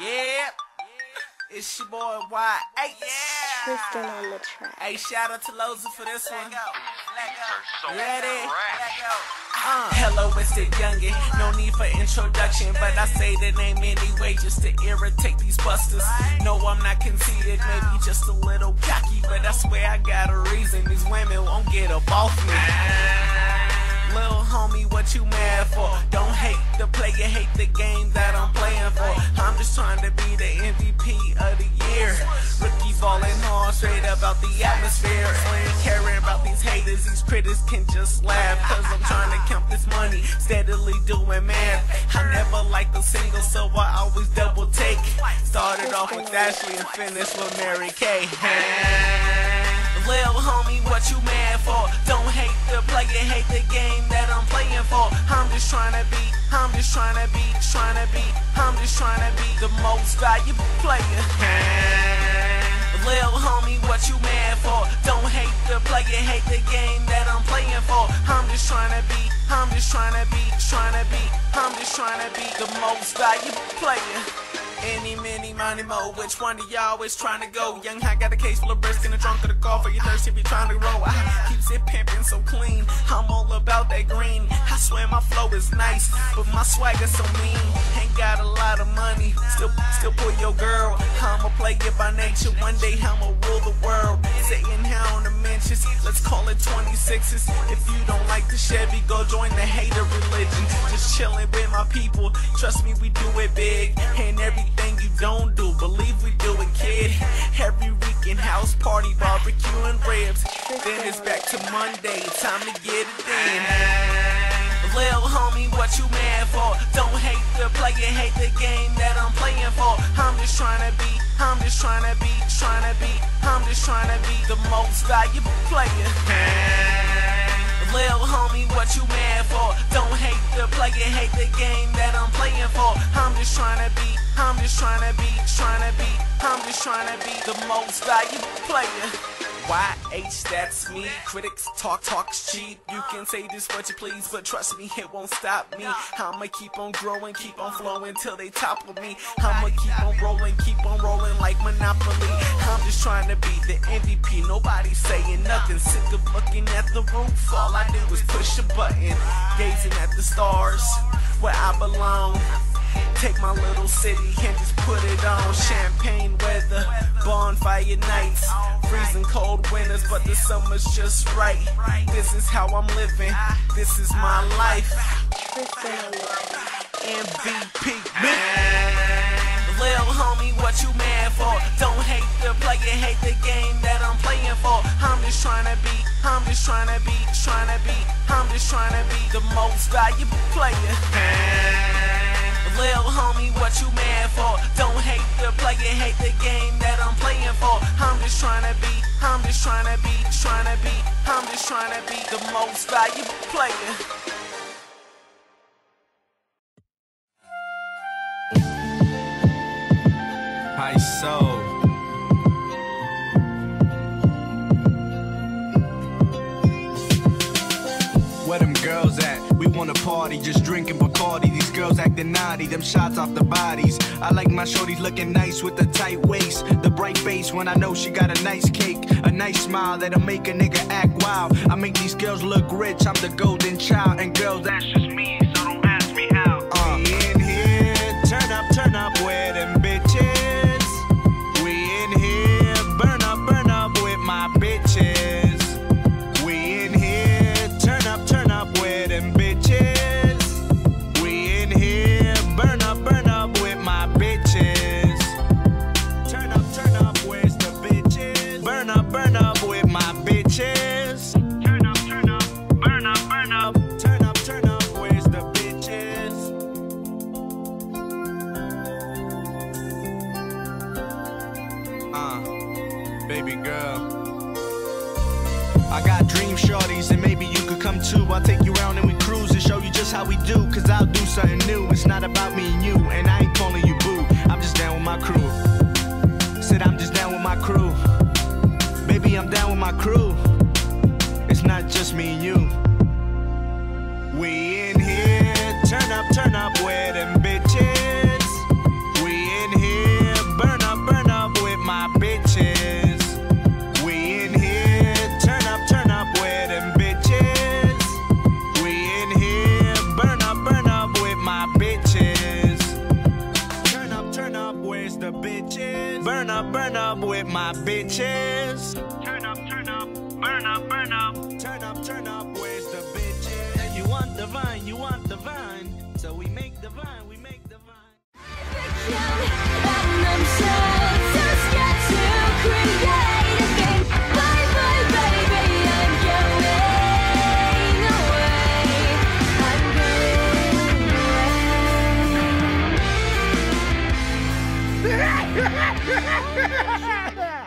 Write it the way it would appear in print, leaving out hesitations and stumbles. Yeah. It's your boy Y8. Yeah. Tristan on the track. Hey, shout out to Loza for this one. Let go. Let it. Let go. Hello, it's the youngin'. No need for introduction, but I say the name anyway just to irritate these busters. No, I'm not conceited, maybe just a little cocky, but I swear I got a reason. These women won't get up off me. Little homie, what you mad for? Don't hate the player, hate the game that I'm playing for. I'm just trying to be the MVP of the year. Rookie ballin' hard, straight up out the atmosphere. I ain't caring about these haters, these critics can just laugh. Cause I'm trying to count this money, steadily doing math. I never liked a single, so I always double take. Started off with Ashley and finished with Mary Kay. Lil homie, what you mad for? Don't hate the player, hate the game that I'm playing for. I'm just trying to be, I'm just trying to be, trying to be, I'm just trying to be the most valuable player. Lil homie, what you mad for? Don't hate the player, hate the game that I'm playing for. I'm just trying to be, I'm just trying to be, trying to be, I'm just trying to be the most valuable player. Any, many, money, mo. Which one do y'all always trying to go? Young high got a case full of brisk and a drunk to the call for your thirst if you trying to roll. I keeps it pimping so clean. I'm all about that green. I swear my flow is nice, but my swagger so mean. Ain't got a lot of money, still pull your girl. I'm a player by nature. One day I'ma rule the world. Sitting here on the benches, let's call it 26s. If you don't like the Chevy, go join the hater religion. Just chilling with my people. Trust me, we do it big. And everything you don't do, believe we do it, kid. Every weekend, house party, barbecue and ribs. Then it's back to Monday, time to get it in. Lil homie, what you mad for? Don't hate the player, hate the game that I'm playing for. I'm just trying to be, I'm just trying to be, trying to be, I'm just trying to be the most valuable player. Lil homie, what you mad for? Don't hate the player, hate the game that I'm playing for. I'm just trying to be, I'm just trying to be, trying to be, I'm just trying to be the most valuable player. YH, that's me. Critics talk's cheap. You can say this what you please, but trust me, it won't stop me. I'ma keep on growing, keep on flowing till they topple me. I'ma keep on rolling like Monopoly. I'm just trying to be the MVP, nobody saying nothing. Sick of looking at the roof, all I do is push a button. Gazing at the stars, where I belong. Take my little city and just put it on. Champagne weather, bonfire nights, freezing cold winters, but the summer's just right. This is how I'm living, this is my life. MVP. Lil homie, what you mad for? Don't hate the player, hate the game that I'm playing for. I'm just trying to be, I'm just trying to be, trying to be, I'm just trying to be the most valuable player. Lil homie, what you mad for? Don't hate the player, hate the game that I'm playing for. I'm just trying to be, I'm just trying to be, trying to be, I'm just trying to be the most valuable player. Hi, so. Where them girls at? We wanna party, just drinking Bacardi. These girls acting naughty, them shots off the bodies. I like my shorties looking nice with the tight waist, the bright face when I know she got a nice cake, a nice smile that'll make a nigga act wild. I make these girls look rich, I'm the golden child. And girls, that's just me, so don't ask me how. We in here, turn up with them bitches. We in here, burn up with my bitches. We in here, turn up with them bitches. Baby girl, I got dream shorties and maybe you could come too. I'll take you around and we cruise and show you just how we do. Cause I'll do something new, it's not about me and you. And I ain't calling you boo, I'm just down with my crew. Said I'm just down with my crew. Baby, I'm down with my crew. It's not just me and you. We in here, turn up with them bitches. We in here. burn up with my bitches. Turn up, burn up, burn up. Turn up, where's the bitches? And you want the vine, so we make the vine, we make the vine. Ha ha ha ha ha!